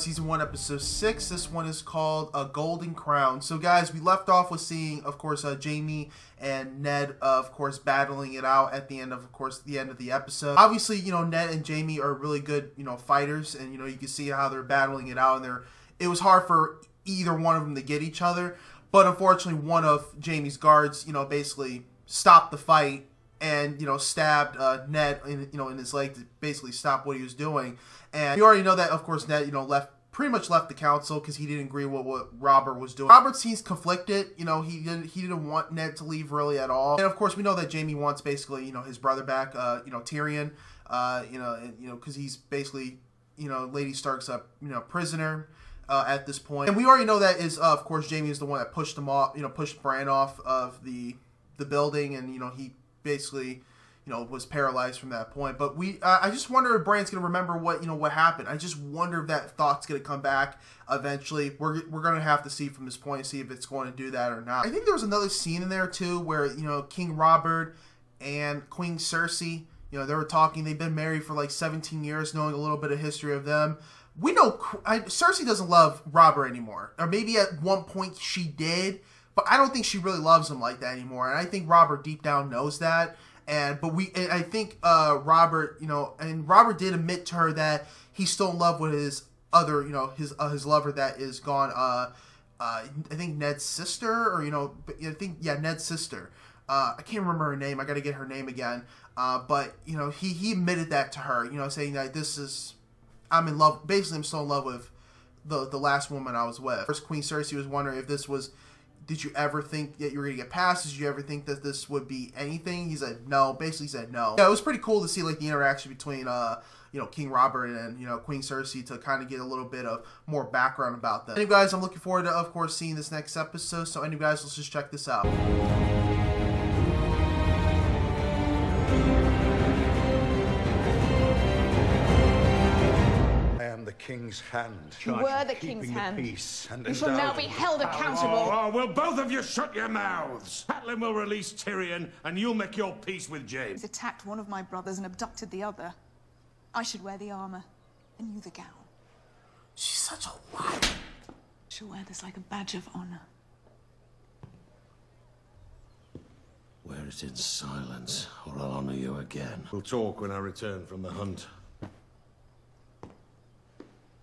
Season 1, Episode 6. This one is called A Golden Crown. So, guys, we left off with seeing, of course, Jaime and Ned, of course, battling it out at the end of the episode. Obviously, you know, Ned and Jaime are really good, you know, fighters, and, you know, you can see how they're battling it out, and it was hard for either one of them to get each other, but unfortunately, one of Jaime's guards, you know, basically stopped the fight and, you know, stabbed Ned in, you know, in his leg to basically stop what he was doing. And you already know that, of course, Ned, you know, pretty much left the council because he didn't agree with what Robert was doing. Robert seems conflicted, you know, he didn't want Ned to leave really at all. And of course, we know that Jaime wants basically, you know, his brother back, you know, Tyrion, you know, because he's basically, you know, Lady Stark's a, you know, prisoner at this point. And we already know that is, of course, Jaime is the one that pushed him off, you know, pushed Bran off of the building, and, you know, he basically, you know, was paralyzed from that point. But I just wonder if Bran's gonna remember what, you know, what happened. I just wonder if that thought's gonna come back eventually. We're gonna have to see from this point, see if it's going to do that or not. I think there was another scene in there too where, you know, King Robert and Queen Cersei, you know, they were talking. They've been married for like 17 years, knowing a little bit of history of them. We know Cersei doesn't love Robert anymore, or maybe at one point she did, but I don't think she really loves him like that anymore. And I think Robert deep down knows that. And I think Robert, you know, and Robert did admit to her that he's still in love with his other, you know, his lover that is gone. I think Ned's sister, or, you know, I think, yeah, Ned's sister. I can't remember her name. I got to get her name again. But, you know, he admitted that to her, you know, saying that I'm in love. Basically, I'm still in love with the last woman I was with. First, Queen Cersei was wondering if this was, did you ever think that you were going to get past? Did you ever think that this would be anything? He said no. Basically, he said no. Yeah, it was pretty cool to see, like, the interaction between, you know, King Robert and, you know, Queen Cersei to kind of get a little bit of more background about them. Anyway, guys, I'm looking forward to, of course, seeing this next episode. So, anyway, guys, let's just check this out. King's hand. You were the king's hand. You shall now be held accountable. Oh, will both of you shut your mouths? Catelyn will release Tyrion, and you'll make your peace with Jaime. He's attacked one of my brothers and abducted the other. I should wear the armor, and you the gown. She's such a liar. She'll wear this like a badge of honor. Wear it in silence, or I'll honor you again. We'll talk when I return from the hunt.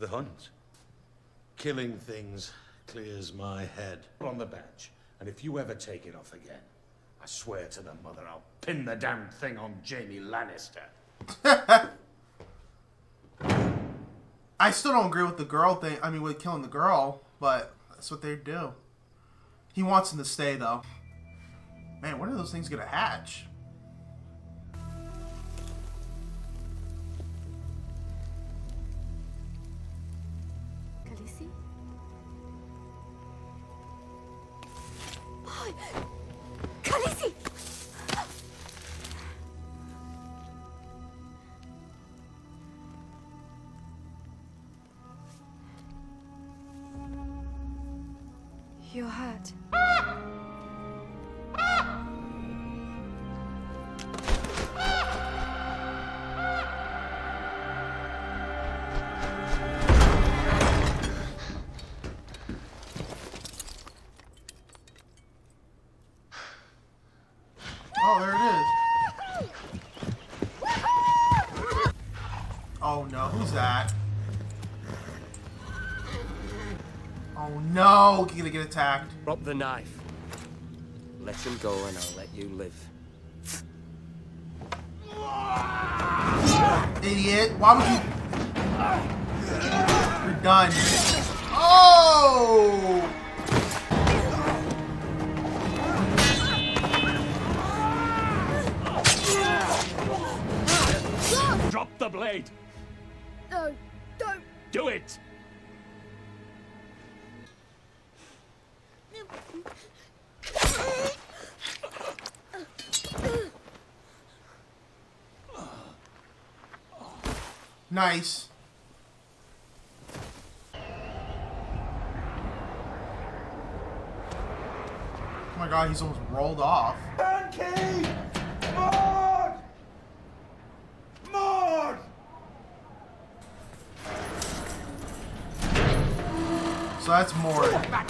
The hunt. Killing things clears my head. On the badge, and if you ever take it off again, I swear to the mother I'll pin the damned thing on Jaime Lannister. I still don't agree with the girl thing. I mean, with killing the girl, but that's what they do. He wants him to stay, though. Man, when are those things gonna hatch? Khaleesi! You're hurt. You're gonna get attacked. Drop the knife. Let him go, and I'll let you live. Idiot! Why would you? You're done. Oh! Drop the blade. No! Don't. Do it. Nice. Oh my god, he's almost rolled off. Pancake! Mord! Mord! So that's Mord. How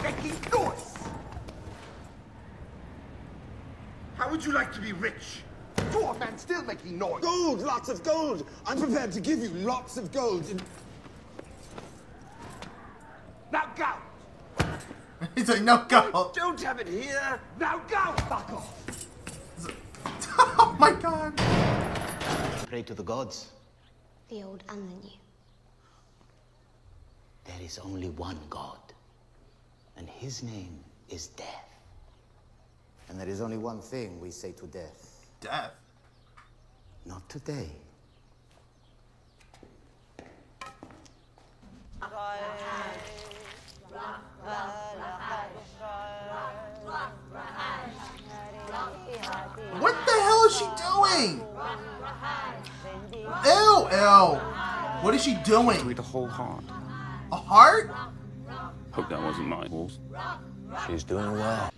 would you like to be rich? Dwarf man still making noise. Gold, lots of gold. I'm prepared to give you lots of gold. Now go. He's like, no go. Don't have it here. Now go. Fuck off. Oh my God. Pray to the gods. The old and the new. There is only one God, and his name is Death. And there is only one thing we say to Death. Death? Not today. What the hell is she doing? Ew, ew. What is she doing? With a whole heart. A heart? Hope that wasn't my horse. She's doing well.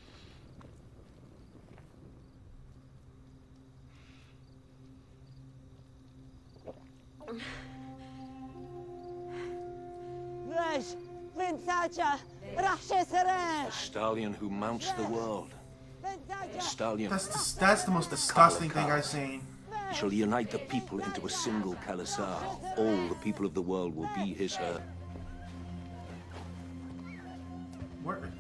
There's been such a righteous reign. A stallion who mounts the world. A stallion. That's the most disgusting thing I've seen. He shall unite the people into a single Khaleesi. All the people of the world will be his herd. Word.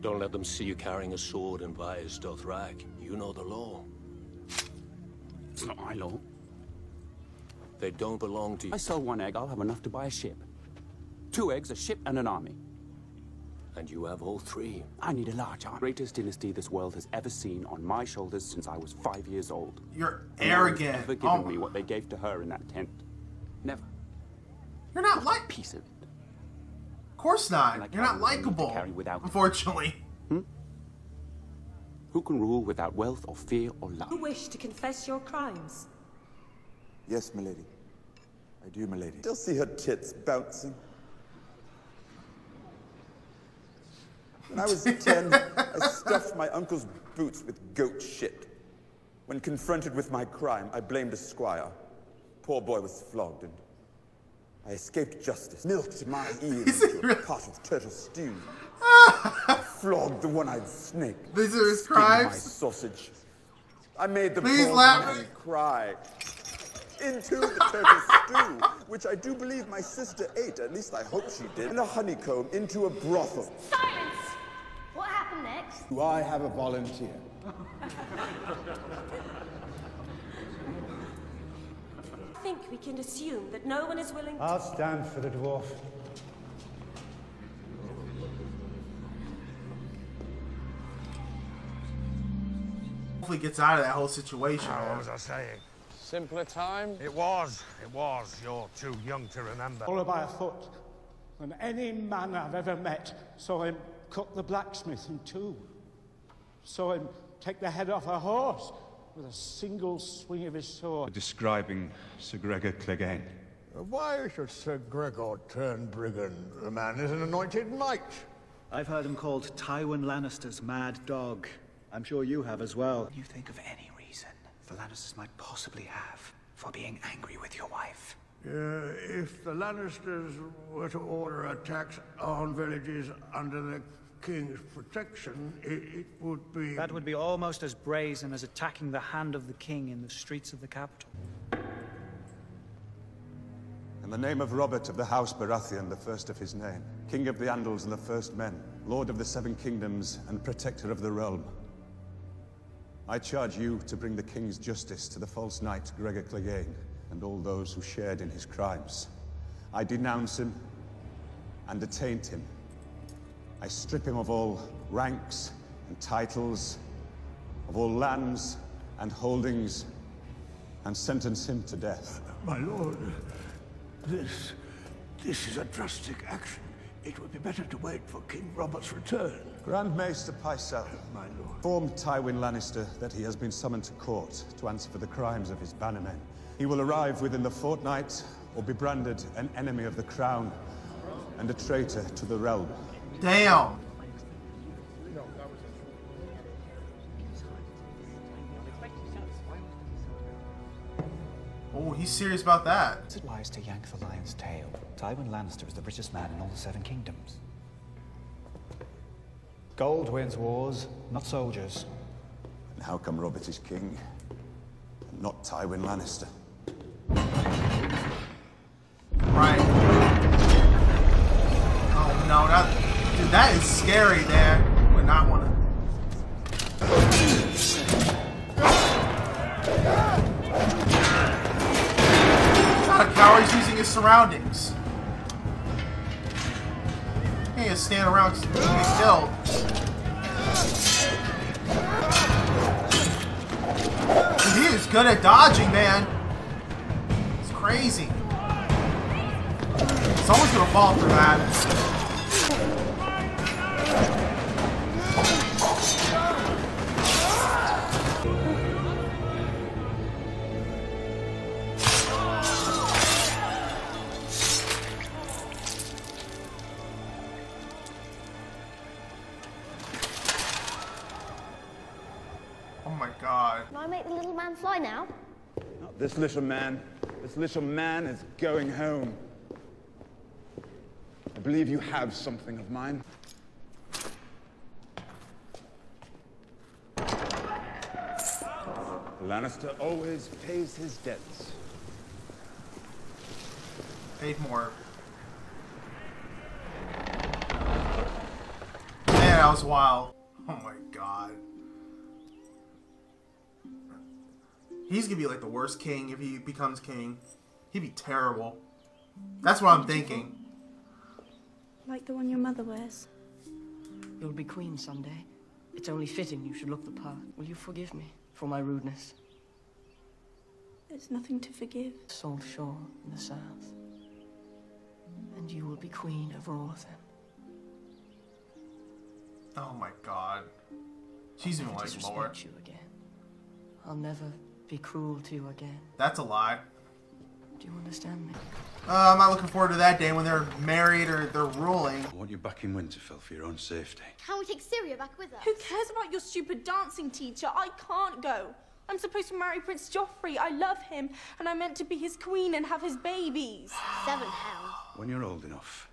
Don't let them see you carrying a sword and vise, Dothrak. You know the law. It's not my law. They don't belong to you. I sell one egg, I'll have enough to buy a ship. 2 eggs, a ship, and an army. And you have all 3. I need a large army. Greatest dynasty this world has ever seen on my shoulders since I was 5 years old. You're arrogant. Never given me what they gave to her in that tent. Never. You're not like piece of it. Of course not. You're not likable. Unfortunately. Hmm? Who can rule without wealth or fear or love? You wish to confess your crimes? Yes, milady. I do, milady. Still see her tits bouncing. When I was 10, I stuffed my uncle's boots with goat shit. When confronted with my crime, I blamed a squire. Poor boy was flogged and I escaped justice, milked my ears into a pot of turtle stew. I flogged the one-eyed snake. These are his crimes. My sausage. I made the poor man cry into the turtle stew, which I do believe my sister ate, at least I hope she did, and a honeycomb into a brothel. Silence! What happened next? Do I have a volunteer? I think we can assume that no one is willing to... I'll stand for the dwarf. Hopefully gets out of that whole situation. Oh, what was I saying? Simpler time? It was. You're too young to remember. Taller by a foot than any man I've ever met. Saw him cut the blacksmith in 2. Saw him take the head off a horse. With a single swing of his sword. Describing Sir Gregor Clegane. Why should Sir Gregor turn brigand? The man is an anointed knight. I've heard him called Tywin Lannister's mad dog. I'm sure you have as well. Can you think of any reason the Lannisters might possibly have for being angry with your wife? If the Lannisters were to order attacks on villages under the King's protection, it would be... That would be almost as brazen as attacking the hand of the king in the streets of the capital. In the name of Robert of the House Baratheon, the first of his name, King of the Andals and the First Men, Lord of the Seven Kingdoms and Protector of the Realm, I charge you to bring the King's justice to the false knight Gregor Clegane and all those who shared in his crimes. I denounce him and attaint him. I strip him of all ranks and titles, of all lands and holdings, and sentence him to death. My lord, this is a drastic action. It would be better to wait for King Robert's return. Grand Maester Pycelle, my lord, inform Tywin Lannister that he has been summoned to court to answer for the crimes of his bannermen. He will arrive within the fortnight or be branded an enemy of the crown and a traitor to the realm. Damn. Oh, Oh, he's serious about that. Is it wise to yank the lion's tail? Tywin Lannister is the richest man in all the Seven Kingdoms. Gold wins wars, not soldiers. And how come Robert is king, and not Tywin Lannister? Right. Oh no, that dude, that is scary. There would not want to. A coward is using his surroundings. He can't stand around because he's gonna get killed. Dude, he is good at dodging, man. It's crazy. Someone's gonna fall for that. Fly now. Not this little man. This little man is going home. I believe you have something of mine. Lannister always pays his debts. 8 more. Man, that was wild. Oh my god. He's gonna be like the worst king if he becomes king. He'd be terrible. That's what I'm thinking. Like the one your mother wears. You'll be queen someday. It's only fitting you should look the part. Will you forgive me for my rudeness? There's nothing to forgive. Salt shore in the south. And you will be queen over all of them. Oh my god. She's even like Lord. You again. I'll never be cruel to you again. That's a lie. Do you understand me? I'm not looking forward to that day when they're married or they're ruling. I want you back in Winterfell for your own safety. Can we take Syrio back with us? Who cares about your stupid dancing teacher? I can't go. I'm supposed to marry Prince Joffrey. I love him, and I'm meant to be his queen and have his babies. 7 pounds. When you're old enough,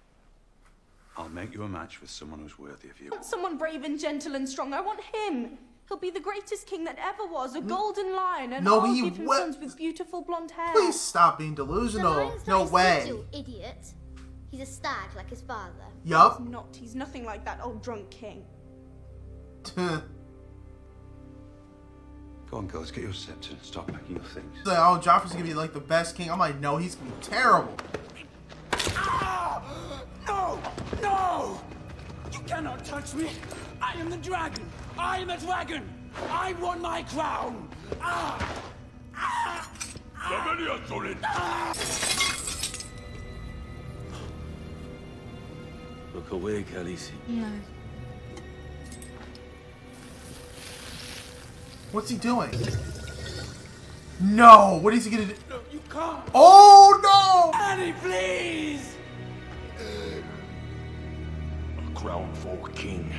I'll make you a match with someone who's worthy of you. I want someone brave and gentle and strong. I want him. He'll be the greatest king that ever was, a golden lion, and all give him sons with beautiful blonde hair. Please stop being delusional. No way. You idiot. He's a stag like his father. Yup. He's not. He's nothing like that old drunk king. Go on, girls, get your scepter and stop packing your things. Like, oh, Joffrey's gonna be like the best king. I'm like, no, he's gonna be terrible. Ah! No! No! You cannot touch me. I am the dragon. I am a dragon! I won my crown! Ah! Ah! Ah! Look away, Khaleesi. No. What's he doing? No! What is he gonna do? No, you can't! Oh no! Annie, please! A crown for a king.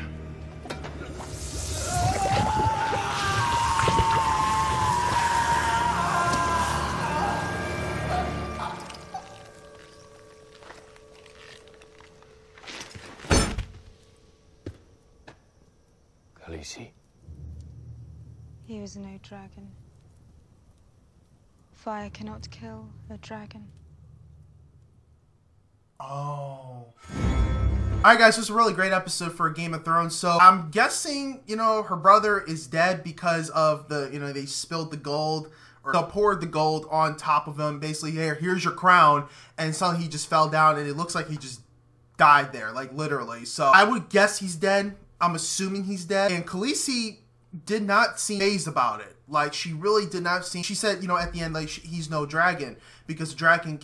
Khaleesi. He is no dragon. Fire cannot kill a dragon. Oh. Alright guys, this is a really great episode for Game of Thrones. So I'm guessing, you know, her brother is dead because of the, you know, they spilled the gold or poured the gold on top of him. Basically, here, here's your crown, and suddenly he just fell down and it looks like he just died there, like literally. So I would guess he's dead. I'm assuming he's dead. And Khaleesi did not seem phased about it. Like, she really did not seem, she said, you know, at the end, like, he's no dragon because a dragon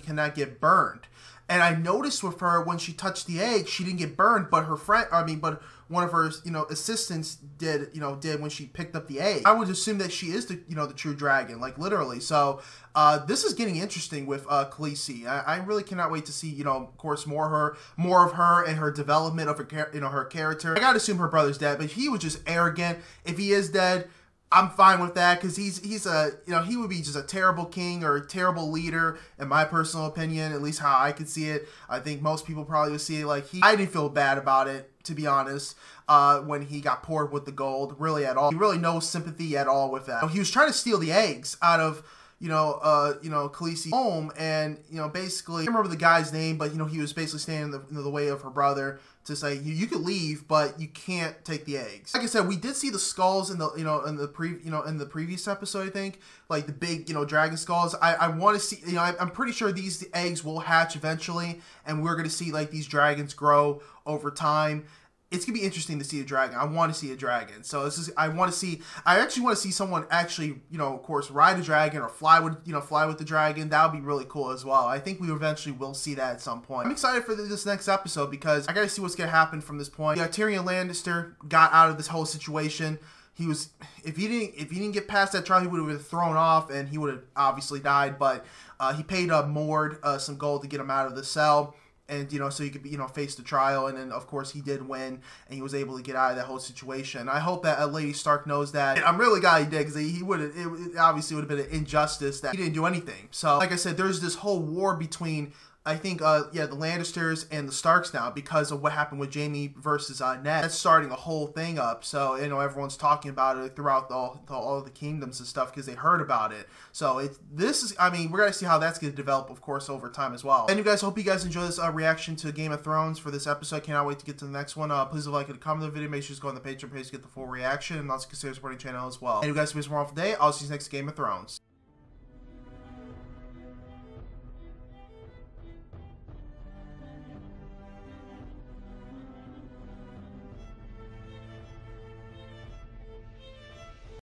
cannot get burned. And I noticed with her when she touched the egg, she didn't get burned, but her friend, I mean, but one of her, you know, assistants did, you know, when she picked up the egg. I would assume that she is the, you know, the true dragon, like literally. So this is getting interesting with Khaleesi. I really cannot wait to see, you know, of course, more of her and her development of her, you know, her character. I gotta assume her brother's dead, but he was just arrogant. If he is dead, I'm fine with that, because he's a, you know, he would be just a terrible king or a terrible leader, in my personal opinion, at least how I could see it. I think most people probably would see it like I didn't feel bad about it, to be honest, when he got poured with the gold, really at all. He really no sympathy at all with that. He was trying to steal the eggs out of, you know, Khaleesi's home, and, you know, basically, I can't remember the guy's name, but, you know, he was basically standing in the way of her brother to say, you could leave, but you can't take the eggs. Like I said, we did see the skulls in the, in the previous episode, I think, like the big, dragon skulls. I want to see, I'm pretty sure these eggs will hatch eventually, and we're going to see, like, these dragons grow over time. It's going to be interesting to see a dragon. I want to see a dragon. So this is, I actually want to see someone actually, of course, ride a dragon or fly with, fly with the dragon. That would be really cool as well. I think we eventually will see that at some point. I'm excited for this next episode because I got to see what's going to happen from this point. Yeah, Tyrion Lannister got out of this whole situation. He was, if he didn't get past that trial, he would have been thrown off and he would have obviously died, but he paid Mord some gold to get him out of the cell. And, so you could be, face the trial. And then, of course, he did win. And he was able to get out of that whole situation. I hope that Lady Stark knows that. And I'm really glad he did, because he would have, it obviously would have been an injustice that he didn't do anything. So, like I said, there's this whole war between, I think, yeah, the Lannisters and the Starks now, because of what happened with Jaime versus Ned. That's starting a whole thing up. So, everyone's talking about it throughout all the kingdoms and stuff, because they heard about it. So, this is, we're going to see how that's going to develop, of course, over time as well. And you guys, hope you guys enjoy this reaction to Game of Thrones for this episode. I cannot wait to get to the next one. Please like and comment on the video. Make sure you go on the Patreon page to get the full reaction. And also consider supporting the channel as well. And you guys, have a wonderful day. I'll see you next Game of Thrones.